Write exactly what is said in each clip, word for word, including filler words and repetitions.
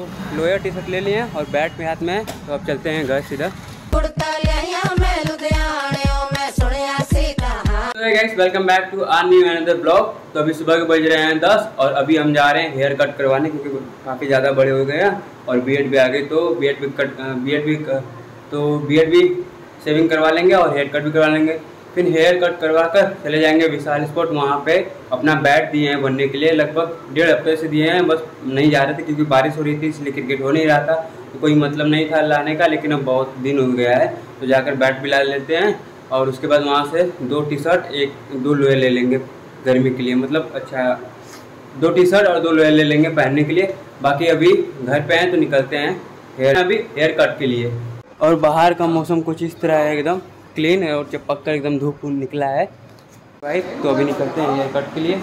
तो lower T shirt ले लिए और बैट भी हाथ में, तो अब चलते हैं घर सीधा। Welcome back to our new another blog. तो अभी सुबह के बज रहे हैं दस और अभी हम जा रहे हैं हेयर कट करवाने, क्योंकि काफ़ी ज़्यादा बड़े हो गए हैं और बीएड भी आ गई, तो बीएड भी कट बीएड भी तो बीएड भी शेविंग करवा लेंगे और हेयर कट भी करवा लेंगे। फिर हेयर कट करवा कर चले जाएंगे विशाल स्पोर्ट, वहाँ पे अपना बैट दिए हैं बनने के लिए, लगभग डेढ़ हफ्ते से दिए हैं, बस नहीं जा रहे थे क्योंकि बारिश हो रही थी, इसलिए क्रिकेट हो नहीं रहा था तो कोई मतलब नहीं था लाने का, लेकिन अब बहुत दिन हो गया है तो जाकर बैट भी ला लेते हैं और उसके बाद वहाँ से दो टी शर्ट एक दो लोहे ले लेंगे गर्मी के लिए, मतलब अच्छा दो टी शर्ट और दो लोहे ले लेंगे पहनने के लिए। बाकी अभी घर पे हैं तो निकलते हैं हेयर अभी हेयर कट के लिए। और बाहर का मौसम कुछ इस तरह है, एकदम क्लीन है और चपक एकदम धूप निकला है भाई, तो अभी निकलते हैं हेयर कट के लिए।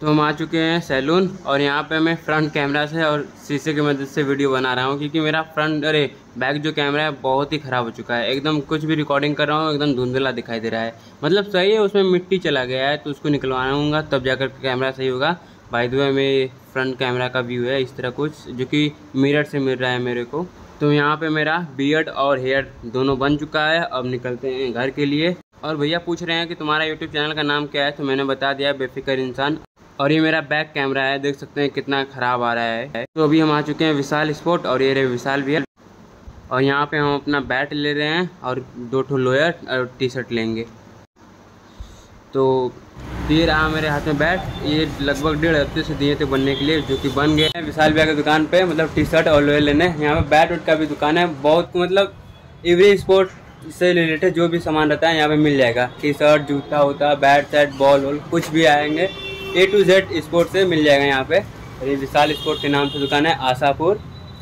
तो हम आ चुके हैं सैलून और यहाँ पे मैं फ्रंट कैमरा से और शीशे की मदद से वीडियो बना रहा हूँ, क्योंकि मेरा फ्रंट अरे बैक जो कैमरा है बहुत ही ख़राब हो चुका है, एकदम कुछ भी रिकॉर्डिंग कर रहा हूँ एकदम धुंधला दिखाई दे रहा है, मतलब सही है उसमें मिट्टी चला गया है तो उसको निकलवाऊंगा तब जाकर कैमरा सही होगा। बाय द वे मेरे फ्रंट कैमरा का व्यू है इस तरह कुछ, जो कि मिरर से मिल रहा है मेरे को। तो यहाँ पर मेरा बियर्ड और हेयर दोनों बन चुका है, अब निकलते हैं घर के लिए। और भैया पूछ रहे हैं कि तुम्हारा यूट्यूब चैनल का नाम क्या है, तो मैंने बता दिया बेफिकर इंसान। और ये मेरा बैक कैमरा है, देख सकते हैं कितना ख़राब आ रहा है। तो अभी हम आ चुके हैं विशाल स्पोर्ट और ये रहे विशाल भैया, और यहाँ पे हम अपना बैट ले रहे हैं और दो ठो लोयर और टी शर्ट लेंगे। तो ये रहा मेरे हाथ में बैट, ये लगभग डेढ़ हफ्ते से दिए थे बनने के लिए, जो कि बन गए हैं विशाल भैया की दुकान पे, मतलब टी शर्ट और लोयर लेने। यहाँ पर बैट वैट का भी दुकान है, बहुत मतलब एवरी स्पोर्ट इससे रिलेटेड जो भी सामान रहता है यहाँ पे मिल जाएगा, टी शर्ट जूता होता बैट शैट बॉल वॉल कुछ भी आएंगे, ए टू जेड स्पोर्ट से मिल जाएगा यहाँ पे। अरे विशाल स्पोर्ट के नाम से दुकान है, आशापुर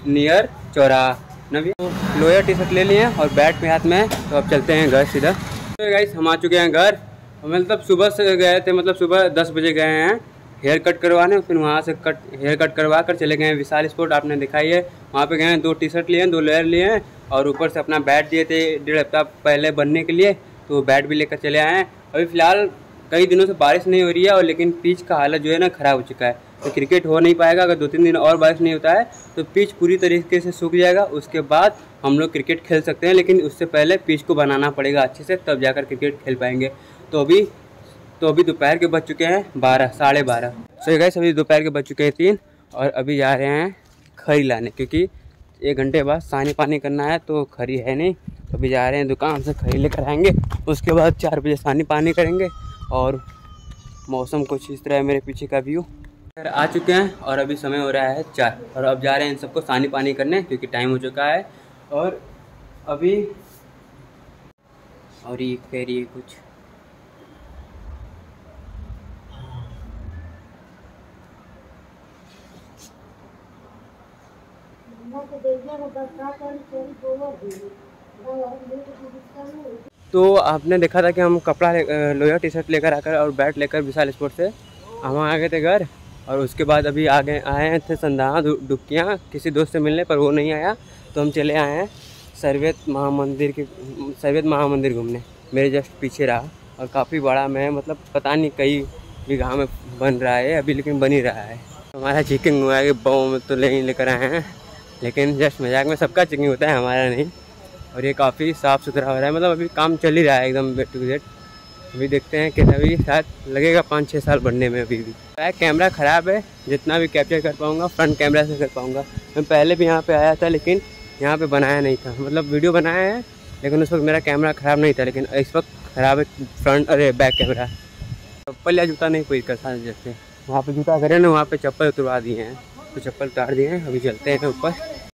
नियर चौराहा नवी। तो लोयर टी शर्ट ले लिए और बैट भी हाथ में, तो अब चलते हैं घर सीधा। तो गाइस हम आ चुके हैं घर, मतलब सुबह से गए थे, मतलब सुबह दस बजे गए हैं हेयर कट करवाने, फिर वहाँ से कट हेयर कट करवा कर चले गए हैं विशाल स्पोर्ट, आपने दिखाई है। वहाँ पे गए हैं, दो टी शर्ट लिए हैं, दो लेयर लिए हैं और ऊपर से अपना बैट दिए थे डेढ़ हफ्ता पहले बनने के लिए, तो बैट भी लेकर चले आए हैं। अभी फ़िलहाल कई दिनों से बारिश नहीं हो रही है और लेकिन पिच का हालत जो है ना ख़राब हो चुका है, तो क्रिकेट हो नहीं पाएगा। अगर दो तीन दिन और बारिश नहीं होता है तो पिच पूरी तरीके से सूख जाएगा, उसके बाद हम लोग क्रिकेट खेल सकते हैं, लेकिन उससे पहले पिच को बनाना पड़ेगा अच्छे से, तब जाकर क्रिकेट खेल पाएंगे। तो अभी तो अभी दोपहर के बज चुके हैं बारह साढ़े बारह सो गाइस अभी दोपहर के बज चुके हैं तीन, और अभी जा रहे हैं खरी लाने, क्योंकि एक घंटे बाद सानी पानी करना है तो खरी है नहीं, तो अभी जा रहे हैं दुकान से खरी लेकर आएंगे, उसके बाद चार बजे सानी पानी करेंगे। और मौसम कुछ इस तरह है मेरे पीछे का व्यू। घर आ चुके हैं और अभी समय हो रहा है चार, और अब जा रहे हैं इन सबको सानी पानी करने क्योंकि टाइम हो चुका है। और अभी और ये कह रही है कुछ, तो आपने देखा था कि हम कपड़ा लोया टी शर्ट लेकर आकर और बैट लेकर विशाल स्पोर्ट से हम आ गए थे घर, और उसके बाद अभी आ गए आए थे संधा डुबकियाँ किसी दोस्त से मिलने पर वो नहीं आया, तो हम चले आए हैं सर्वेत महा मंदिर के सर्वेत महा मंदिर घूमने, मेरे जस्ट पीछे रहा और काफ़ी बड़ा मैं मतलब पता नहीं कई बीघा में बन रहा है अभी, लेकिन बन ही रहा है। हमारा चिकन हुआ है कि बॉम में तो नहीं लेकर आए हैं, लेकिन जस्ट मजाक में, सबका चिकन होता है हमारा नहीं। और ये काफ़ी साफ़ सुथरा हो रहा है, मतलब अभी काम चल ही रहा है एकदम बेड टू बेड। अभी देखते हैं कि अभी शायद लगेगा पाँच छः साल बढ़ने में। अभी भी बैक कैमरा ख़राब है, जितना भी कैप्चर कर पाऊँगा फ्रंट कैमरा से कर पाऊँगा। मैं पहले भी यहाँ पे आया था लेकिन यहाँ पे बनाया नहीं था, मतलब वीडियो बनाया है लेकिन उस वक्त मेरा कैमरा ख़राब नहीं था, लेकिन इस वक्त ख़राब है फ्रंट अरे बैक कैमरा। चप्पल या जूता नहीं कोई करता, जैसे वहाँ पर जूता करे ना वहाँ पर चप्पल उतरवा दिए हैं, तो चप्पल उतार दिए हैं। अभी चलते हैं ऊपर।